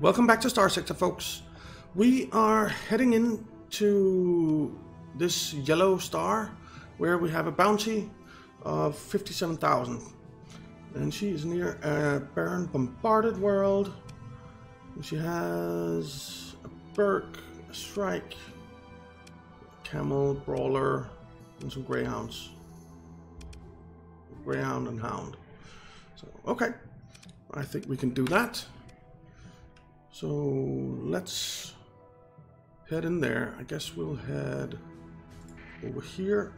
Welcome back to Starsector, folks. We are heading into this yellow star where we have a bounty of 57,000. And she is near a barren, bombarded world. She has a Burke, a Shrike, a Camel, Brawler, and some Greyhounds. Greyhound and Hound. So, okay. I think we can do that. So let's head in there. I guess we'll head over here.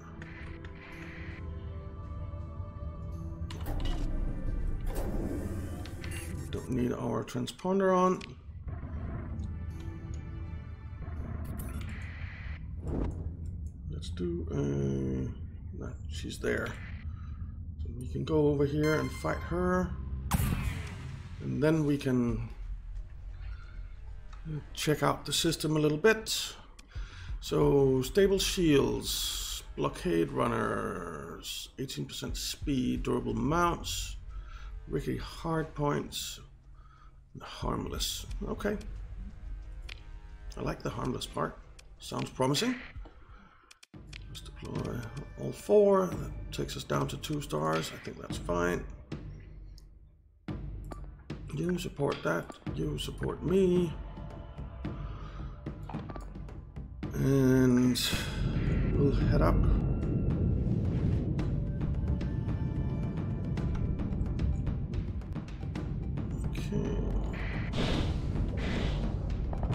Don't need our transponder on. Let's do a... No, she's there. So we can go over here and fight her. And then we can check out the system a little bit. So stable shields, blockade runners, 18% speed, durable mounts, rickety hard points, and harmless. Okay. I like the harmless part. Sounds promising. Let's deploy all four. That takes us down to 2 stars. I think that's fine. You support that, you support me. And we'll head up. Okay.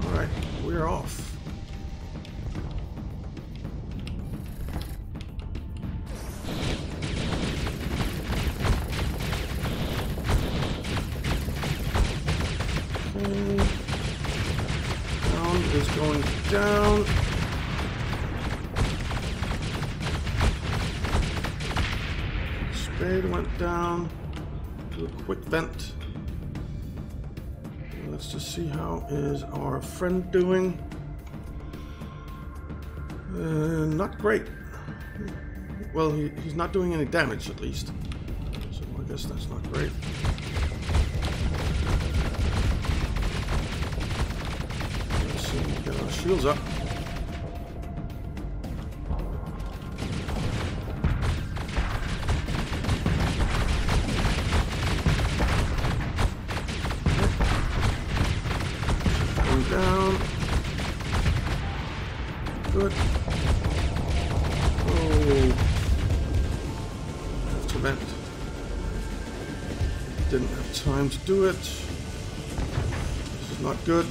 Alright, we're off. Down. Spade went down. Do a quick vent. Let's just see how is our friend doing. Not great. Well, he's not doing any damage at least. So I guess that's not great. Get our shields up. Going down. Good. Oh. Have to vent. Didn't have time to do it. This is not good.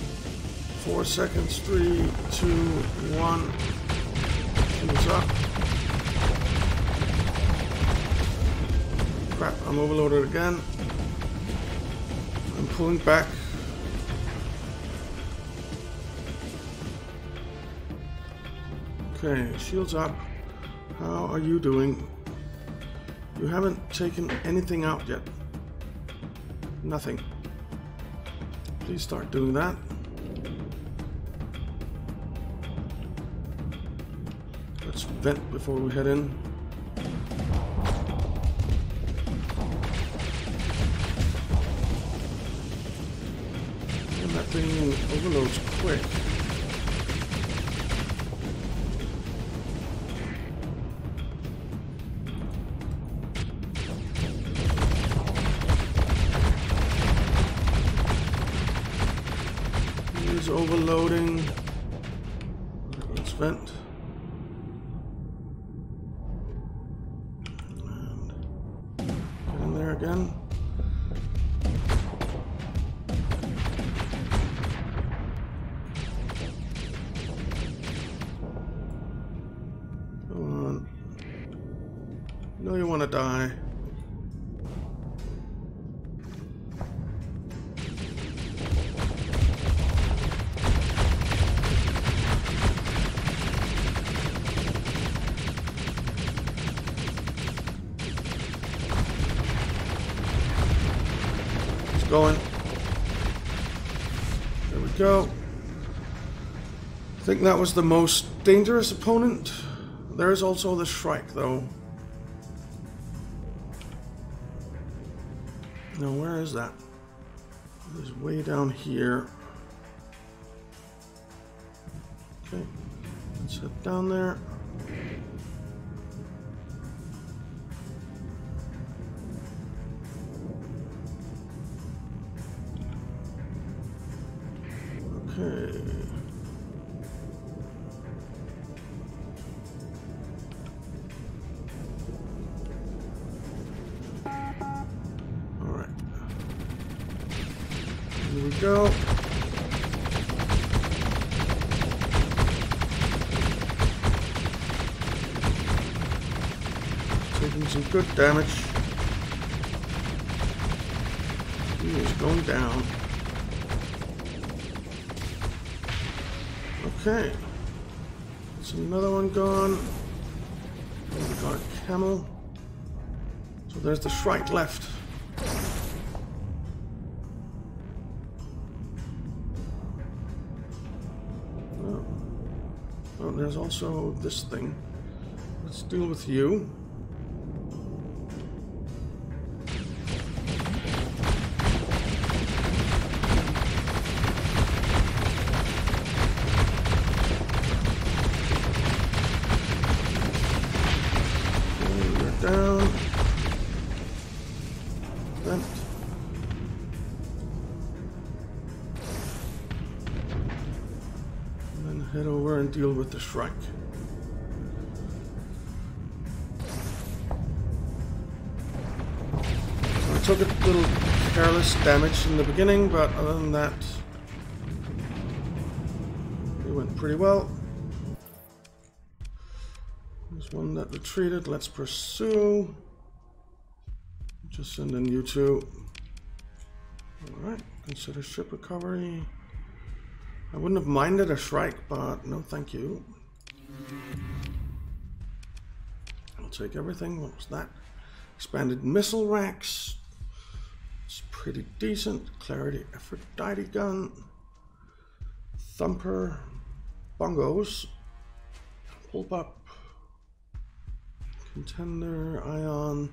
4 seconds, 3, 2, 1, shields up. Crap, I'm overloaded again. I'm pulling back. Okay, shields up. How are you doing? You haven't taken anything out yet. Nothing. Please start doing that. Vent before we head in. And that thing overloads quick. He's overloading. Let's vent. Again. Come on. No, you want to die. Going. There we go. I think that was the most dangerous opponent. There is also the Shrike, though. Now, where is that? It's way down here. Okay, let's head down there. Okay. All right. Here we go. Taking some good damage. He is going down. Okay, there's another one gone. We got a camel. So there's the Shrike left. Oh. Oh, and there's also this thing. Let's deal with you. Deal with the Shrike. I took a little careless damage in the beginning, but other than that, it went pretty well. There's one that retreated. Let's pursue. Just send in you two. Alright, consider ship recovery. I wouldn't have minded a Shrike, but no thank you. I'll take everything. What was that? Expanded Missile Racks. It's pretty decent. Clarity Aphrodite Gun. Thumper. Bongos. Pull Up. Contender. Ion.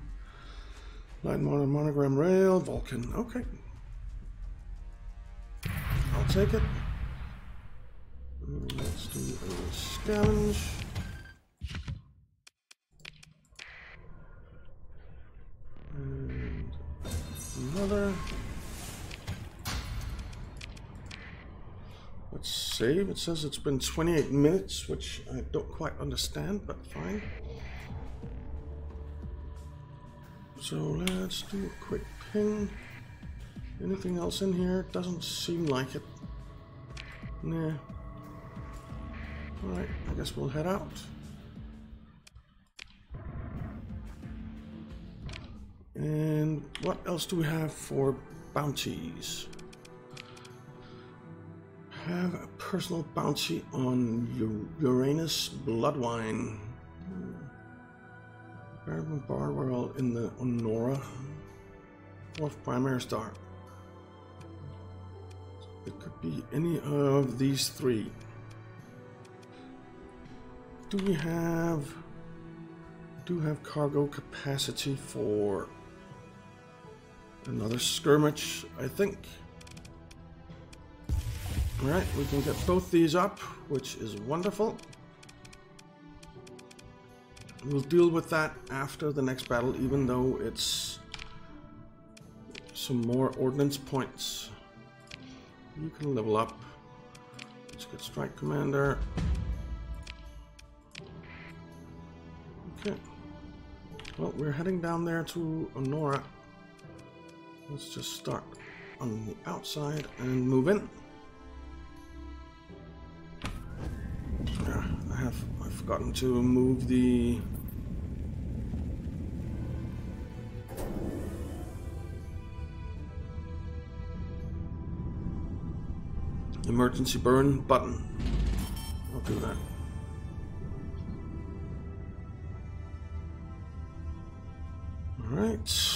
Light Modern Monogram Rail. Vulcan. Okay. I'll take it. Let's do a scavenge. And another. Let's save. It says it's been 28 minutes, which I don't quite understand, but fine. So let's do a quick ping. Anything else in here? Doesn't seem like it. Nah. Alright, I guess we'll head out. And what else do we have for bounties? Have a personal bounty on Uranus Bloodwine. Barbaro in the Onora. Fourth Primary Star. It could be any of these three. Do we have cargo capacity for another skirmish, I think. Alright, we can get both these up, which is wonderful. We'll deal with that after the next battle, even though it's some more ordnance points. You can level up. Let's get Strike Commander. Okay. Well, we're heading down there to Onora. Let's just start on the outside and move in. I've forgotten to move the emergency burn button. I'll do that. Alright.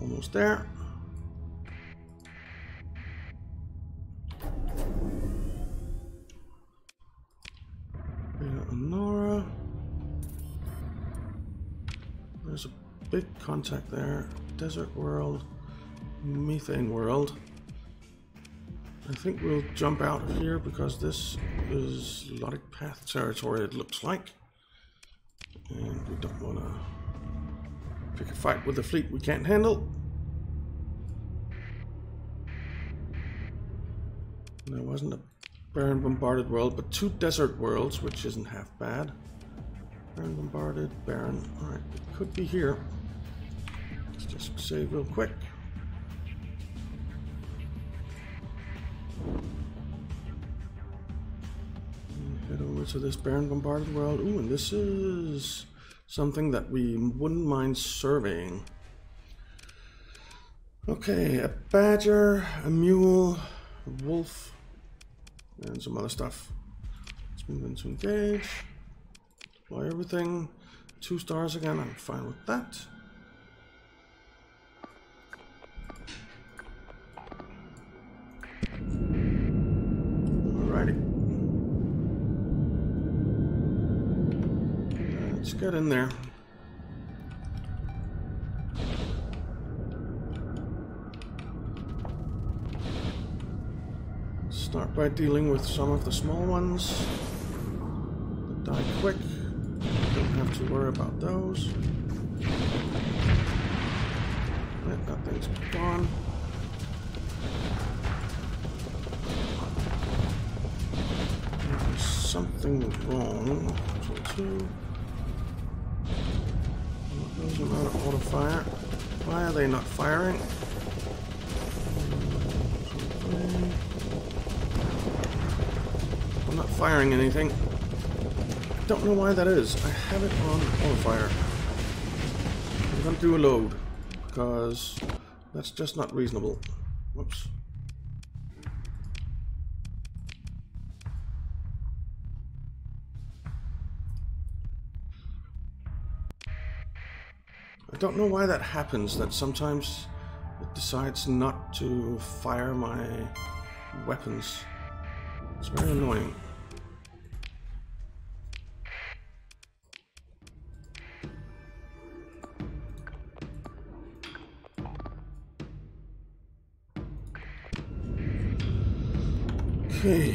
Almost there. Onora. There's a big contact there. Desert world, methane world. I think we'll jump out of here because this is Lotic Path territory, it looks like. And we don't want to pick a fight with a fleet we can't handle. And there wasn't a barren bombarded world, but two desert worlds, which isn't half bad. Barren bombarded, barren. Alright, it could be here. Let's just save real quick. To this barren bombarded world. Ooh, and this is something that we wouldn't mind surveying. Okay, a badger, a mule, a wolf, and some other stuff. Let's move into engage. Deploy everything. 2 stars again, I'm fine with that. Alrighty. Let's get in there. Start by dealing with some of the small ones that die quick. Don't have to worry about those. Right, that thing's gone. There's something wrong. Control 2. Those are not auto fire. Why are they not firing? I'm not firing anything. I don't know why that is. I have it on auto fire. I'm gonna do a load because that's just not reasonable. Whoops. I don't know why that happens, that sometimes it decides not to fire my weapons. It's very annoying. Okay.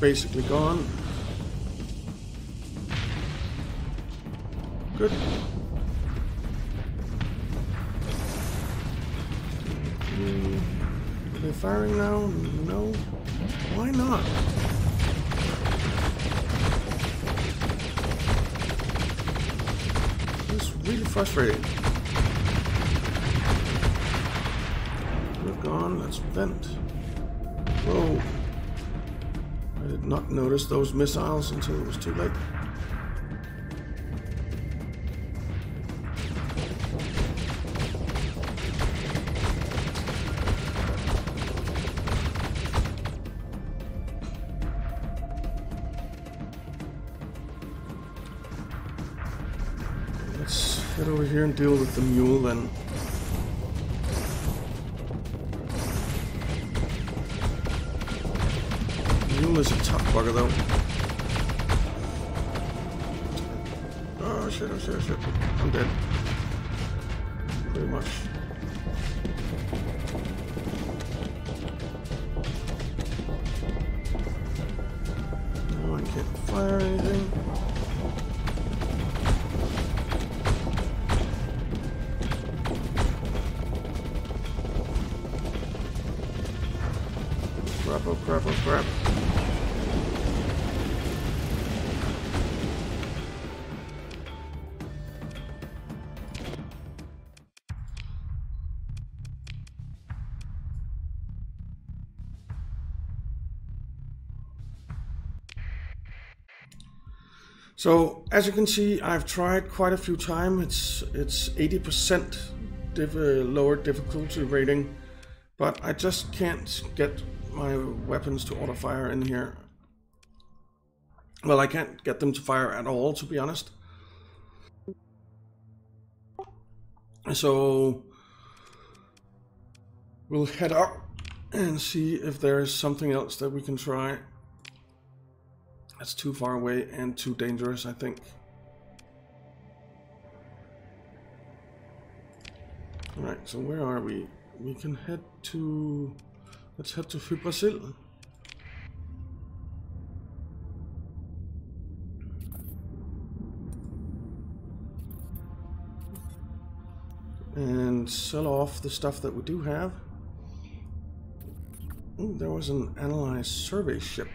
Basically gone. Good. Are they firing now? No. Why not? It's really frustrating. We're gone. Let's vent. Whoa. I did not notice those missiles until it was too late. Let's head over here and deal with the mule then. Is a tough bugger though. Oh shit, oh shit, oh shit. I'm dead. Pretty much. No, I can't fire anything. Crap, oh crap, oh crap. So as you can see, I've tried quite a few times. It's 80% lower difficulty rating, but I just can't get my weapons to auto fire in here. Well, I can't get them to fire at all, to be honest. So we'll head up and see if there is something else that we can try. That's too far away and too dangerous, I think. All right, so where are we? We can head to... let's head to Fupasil. And sell off the stuff that we do have. Ooh, there was an analyzed survey ship.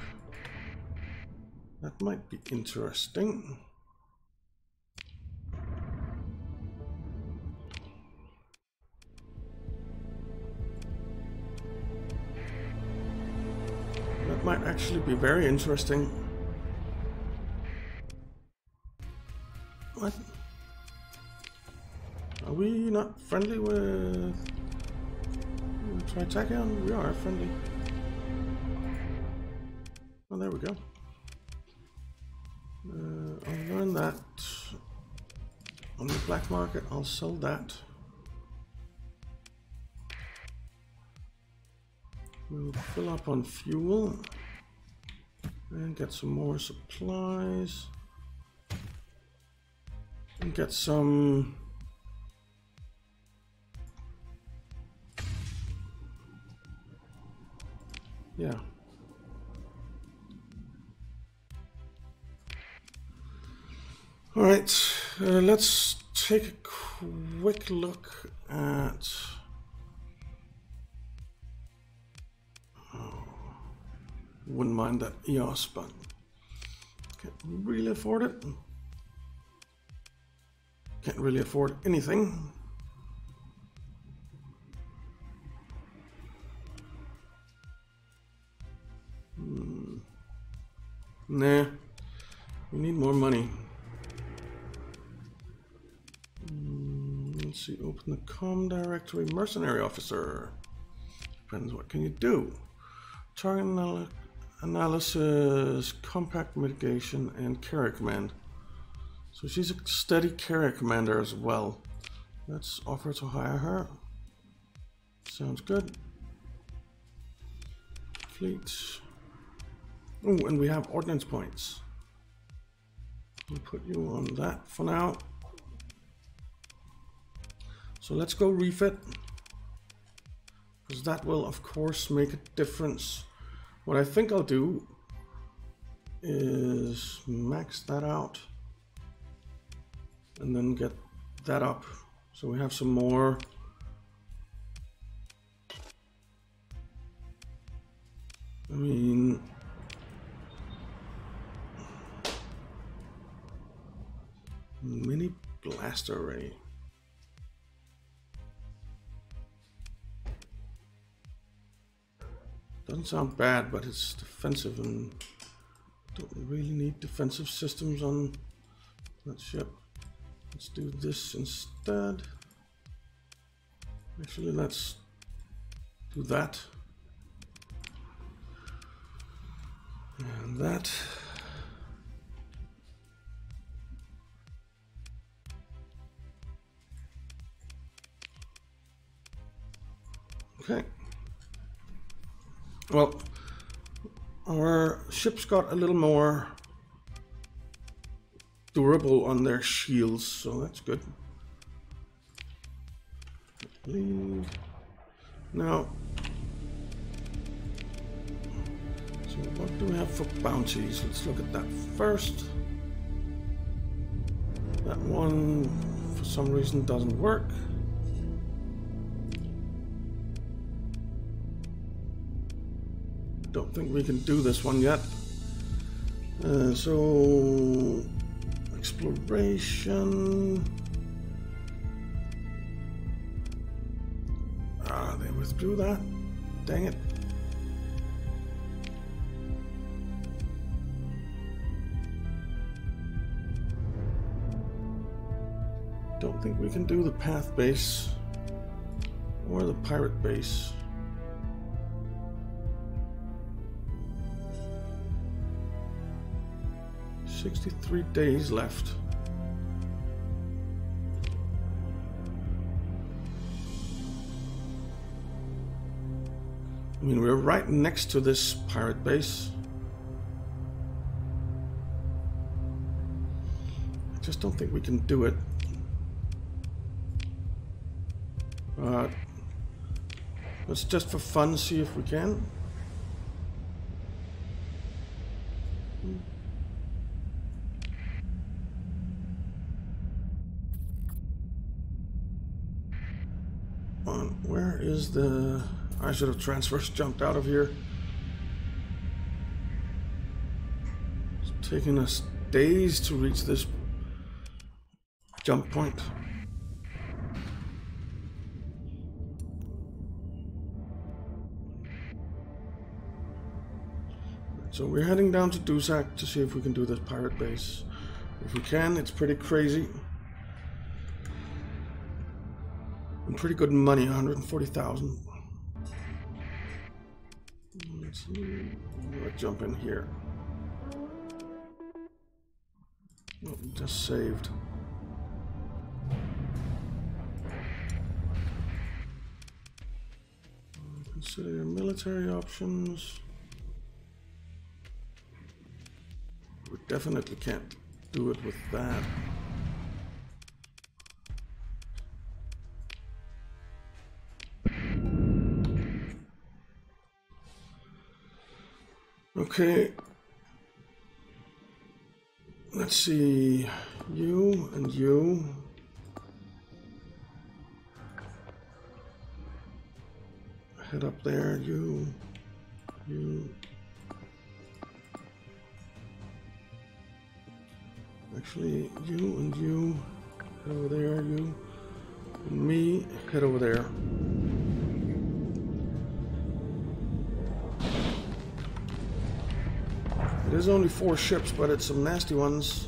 That might be interesting. That might actually be very interesting. What? Are we not friendly with Tri-Tachyon? We are friendly. Oh, there we go. I'll learn that on the black market. I'll sell that. We'll fill up on fuel and get some more supplies and get some all right, let's take a quick look at wouldn't mind that EOS, but can't really afford it. Can't really afford anything. Nah, we need more money. Let's see, open the comm directory. Mercenary officer. Depends, what can you do? Target analysis, compact mitigation, and carrier command. So she's a steady carrier commander as well. Let's offer to hire her. Sounds good. Fleet. Oh, and we have ordnance points. We'll put you on that for now. So let's go refit, because that will of course make a difference. What I think I'll do is max that out and then get that up, so we have some more mini blaster array. Doesn't sound bad, but it's defensive and don't really need defensive systems on that ship. Let's do this instead. Actually, let's do that. And that. Okay. Well, our ships got a little more durable on their shields, so that's good. Now, so what do we have for bounties? Let's look at that first. That one, for some reason, doesn't work. Don't think we can do this one yet. So exploration. Ah, they withdrew that. Dang it. Don't think we can do the path base or the pirate base. Sixty-three days left. mean, we're right next to this pirate base. I just don't think we can do it. But let's just for fun see if we can. Where is the... I should have transverse jumped out of here. It's taken us days to reach this jump point. So we're heading down to Dusak to see if we can do this pirate base. If we can, it's pretty crazy. And pretty good money, 140,000. Let's see. I'm gonna jump in here. Oh, just saved. Consider your military options. We definitely can't do it with that. Okay, let's see, you and you. Head up there, you, you. Actually, you and you, head over there, you and me, head over there. It is only 4 ships, but it's some nasty ones.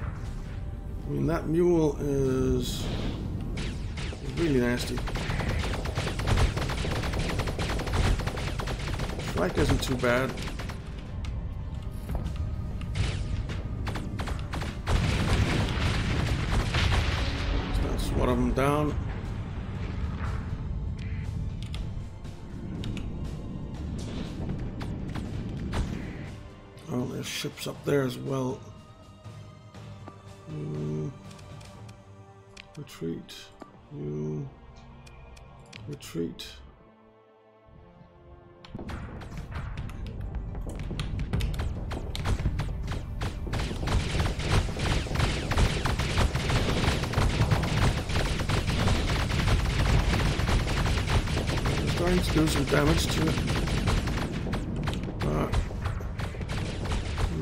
I mean, that mule is really nasty. Shrike isn't too bad. That's one of them down. Ships up there as well. You retreat. You retreat. I'm starting to do some damage to it.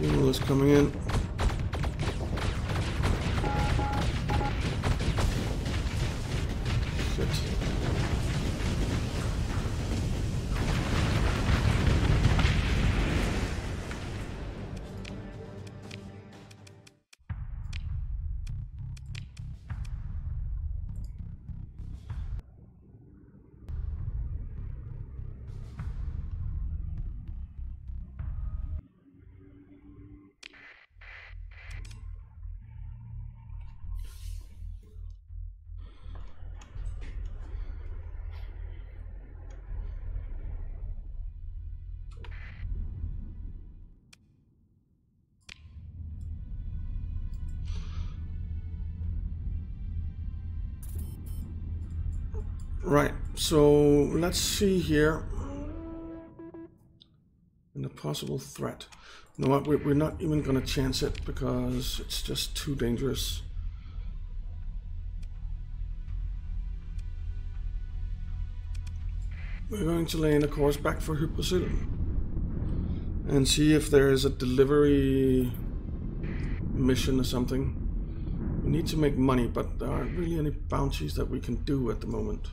Is coming in. Shit. Right, so let's see here. And a possible threat. You know what, we're not even going to chance it because it's just too dangerous. We're going to lay in a course back for Hybrasil and see if there is a delivery mission or something. We need to make money, but there aren't really any bounties that we can do at the moment.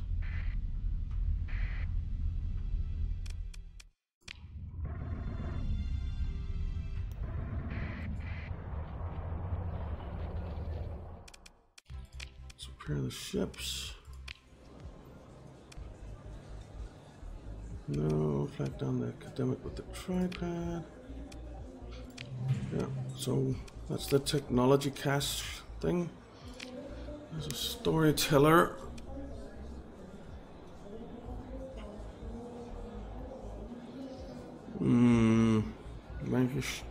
Repair the ships. No, flag down the academic with the tripod. Yeah, so that's the technology cache thing. There's a storyteller. Mankish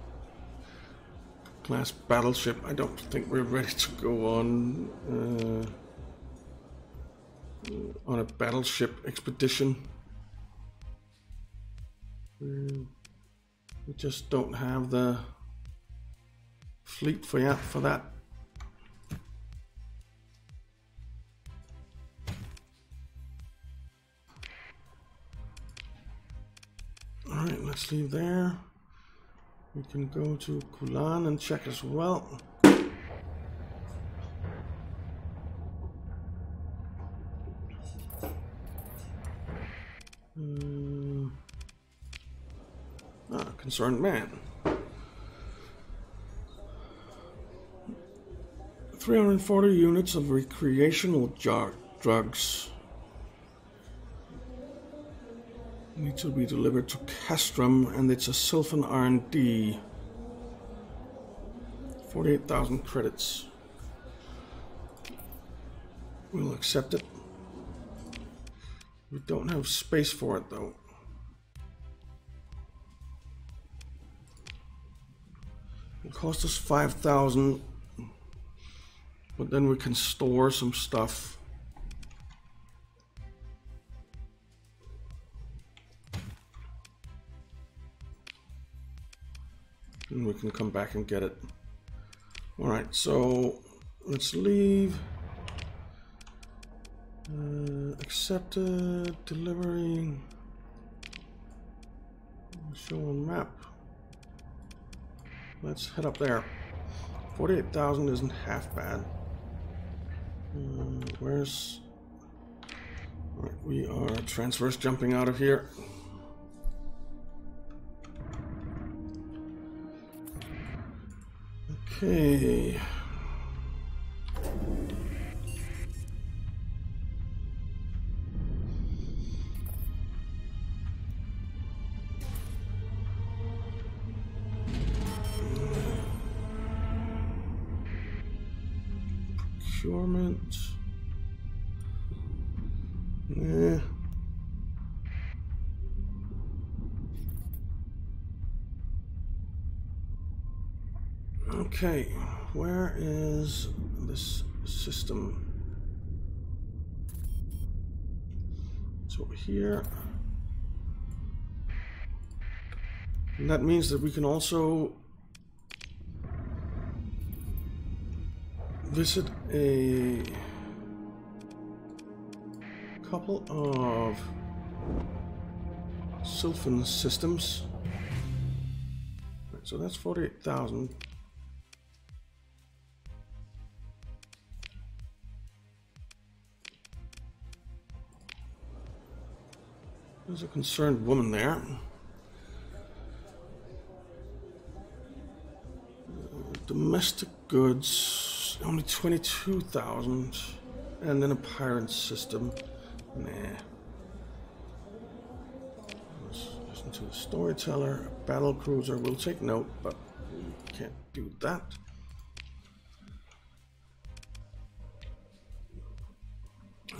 class battleship. I don't think we're ready to go on a battleship expedition. We just don't have the fleet for that. All right, let's leave there. We can go to Kulan and check as well. Concerned man. 340 units of recreational drugs need to be delivered to Kastrum, and it's a sylphan R&D. 48,000 credits. We'll accept it. We don't have space for it though. Cost us 5,000, but then we can store some stuff. And we can come back and get it. All right, so let's leave. Accepted, delivery, show on map. Let's head up there. 48,000 isn't half bad. Where's... All right, we are transverse jumping out of here. Okay. Procurement. Yeah. Okay, where is this system? It's over here. And that means that we can also visit a couple of sylphan systems. Right, so that's 48,000. There's a concerned woman there. Domestic goods. Only 22,000, and then a pirate system. Nah. Let's listen to the storyteller. A battle cruiser will take note, but we can't do that.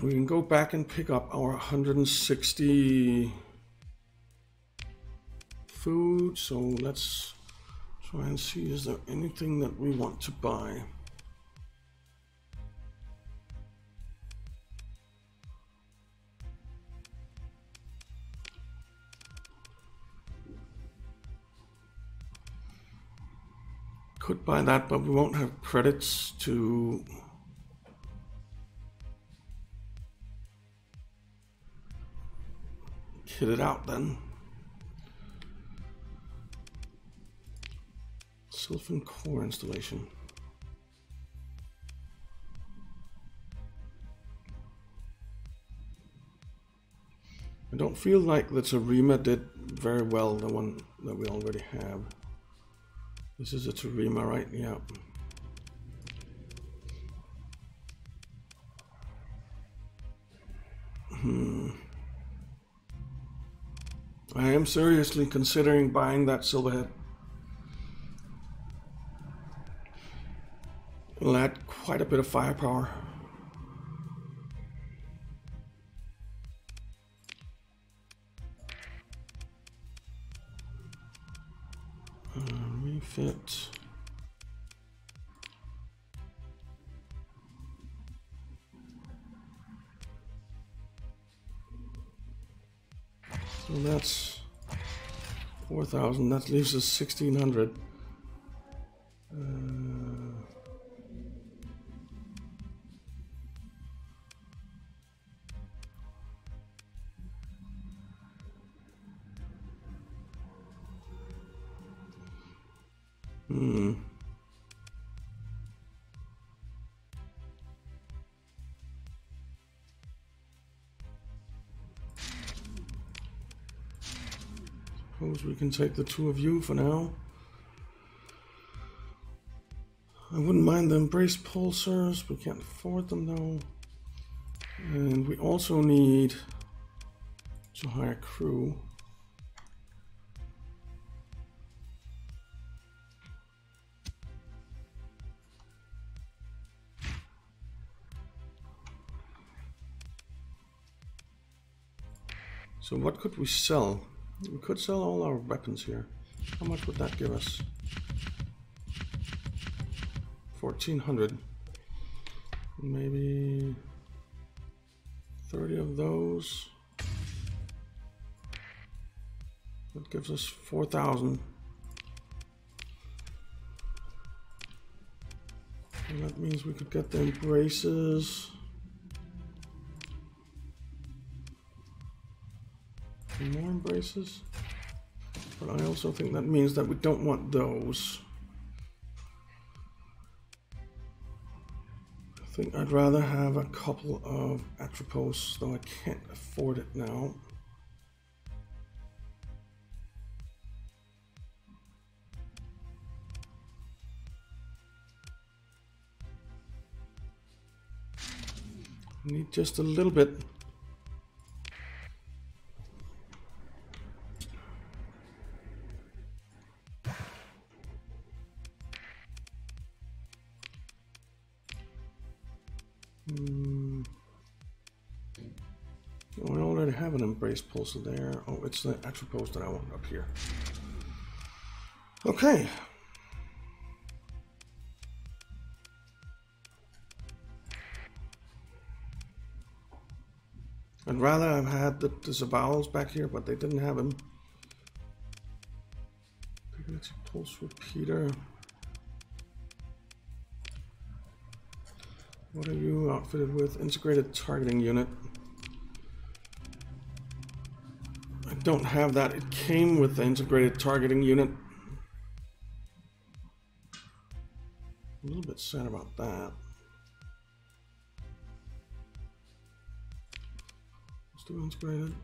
We can go back and pick up our 160 food. So let's try and see, is there anything that we want to buy? Could buy that, but we won't have credits to hit it out then. Sylphan core installation. I don't feel like that Torima did very well, the one that we already have. This is a Torima, right? Yeah. I am seriously considering buying that silverhead. It'll add quite a bit of firepower. fit. So that's 4,000. That leaves us 1,600. Suppose we can take the two of you for now. I wouldn't mind the embrace pulsers. We can't afford them though. And we also need to hire crew. So what could we sell? We could sell all our weapons here. How much would that give us? 1,400. Maybe 30 of those. That gives us 4,000. And that means we could get the embraces. More embraces, but I also think that means that we don't want those. I think I'd rather have a couple of Atropos, though I can't afford it now. I need just a little bit. Pulsar there. Oh, it's the Atropos that I want up here. Okay. I'd rather have had the disavowals back here, but they didn't have him. Let's pulse repeater. What are you outfitted with? Integrated Targeting Unit. Don't have that. It came with the Integrated Targeting Unit. A little bit sad about that. Let's do Integrated.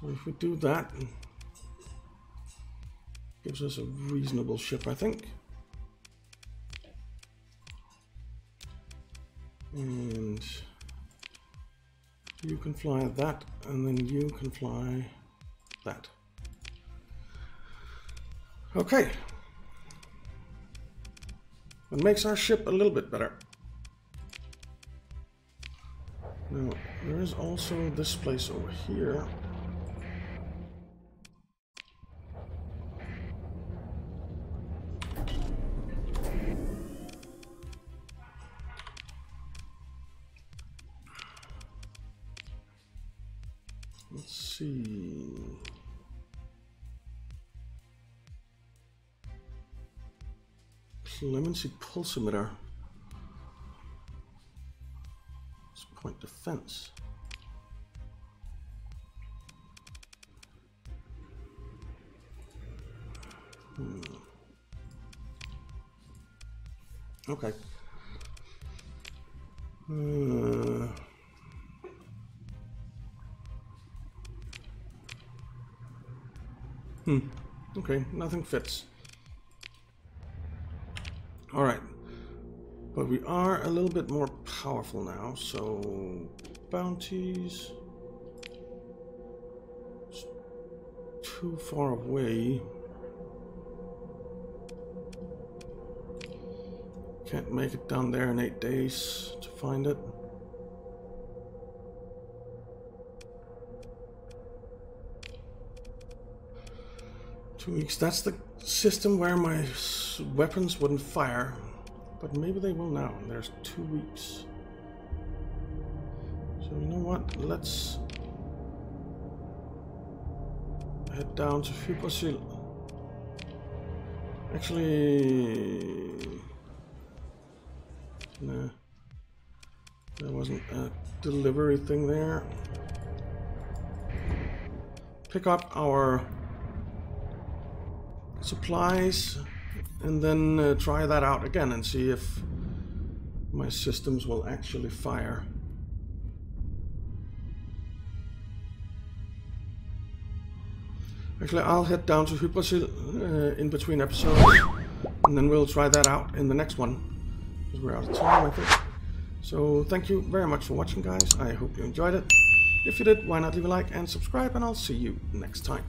So if we do that, gives us a reasonable ship, I think. And you can fly that, and then you can fly that. Okay. It makes our ship a little bit better. Now, there is also this place over here. Clemency pulsimeter. It's point defense. Okay. Okay, nothing fits. All right, but we are a little bit more powerful now, so bounties, it's too far away. Can't make it down there in 8 days to find it. 2 weeks. That's the system where my weapons wouldn't fire, but maybe they will now. There's 2 weeks. So you know what? Let's head down to Fupasil. Actually, no, there wasn't a delivery thing there. Pick up our supplies and then try that out again and see if my systems will actually fire. Actually, I'll head down to Hybrasil in between episodes, and then we'll try that out in the next one, because we're out of time, I think. So thank you very much for watching, guys. I hope you enjoyed it. If you did, why not leave a like and subscribe, and I'll see you next time.